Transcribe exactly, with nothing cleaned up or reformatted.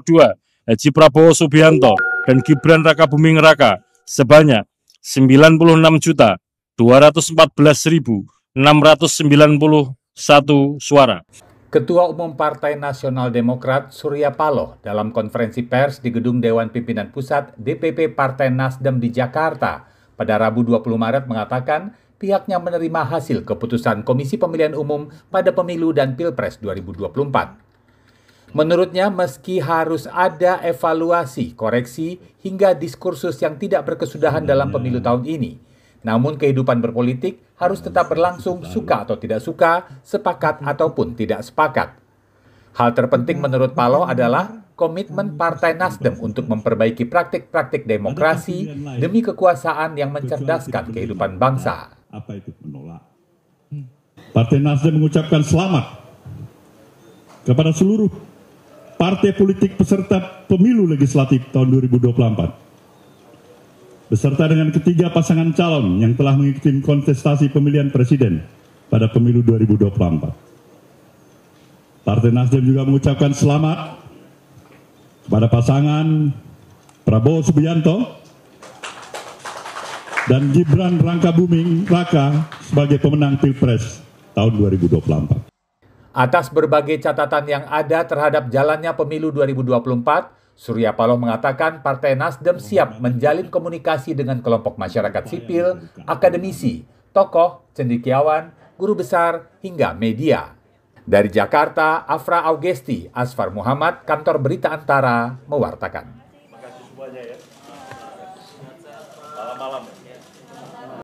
dua, Haji Prabowo Subianto dan Gibran Rakabuming Raka sebanyak sembilan puluh enam juta dua ratus empat belas ribu enam ratus sembilan puluh satu suara. Ketua Umum Partai Nasional Demokrat Surya Paloh dalam konferensi pers di Gedung Dewan Pimpinan Pusat D P P Partai Nasdem di Jakarta pada Rabu dua puluh Maret mengatakan pihaknya menerima hasil keputusan Komisi Pemilihan Umum pada Pemilu dan Pilpres dua ribu dua puluh empat. Menurutnya, meski harus ada evaluasi, koreksi, hingga diskursus yang tidak berkesudahan dalam pemilu tahun ini, namun kehidupan berpolitik harus tetap berlangsung suka atau tidak suka, sepakat ataupun tidak sepakat. Hal terpenting menurut Paloh adalah komitmen Partai Nasdem untuk memperbaiki praktik-praktik demokrasi demi kekuasaan yang mencerdaskan kehidupan bangsa. Apa itu menolak? Partai Nasdem mengucapkan selamat kepada seluruh partai politik peserta pemilu legislatif tahun dua ribu dua puluh empat beserta dengan ketiga pasangan calon yang telah mengikuti kontestasi pemilihan presiden pada pemilu dua ribu dua puluh empat. Partai Nasdem juga mengucapkan selamat kepada pasangan Prabowo Subianto dan Gibran Rakabuming Raka sebagai pemenang Pilpres tahun dua ribu dua puluh empat. Atas berbagai catatan yang ada terhadap jalannya pemilu dua ribu dua puluh empat, Surya Paloh mengatakan Partai Nasdem siap menjalin komunikasi dengan kelompok masyarakat sipil, akademisi, tokoh, cendekiawan, guru besar, hingga media. Dari Jakarta, Afra Augesti, Asfar Muhammad, Kantor Berita Antara, mewartakan.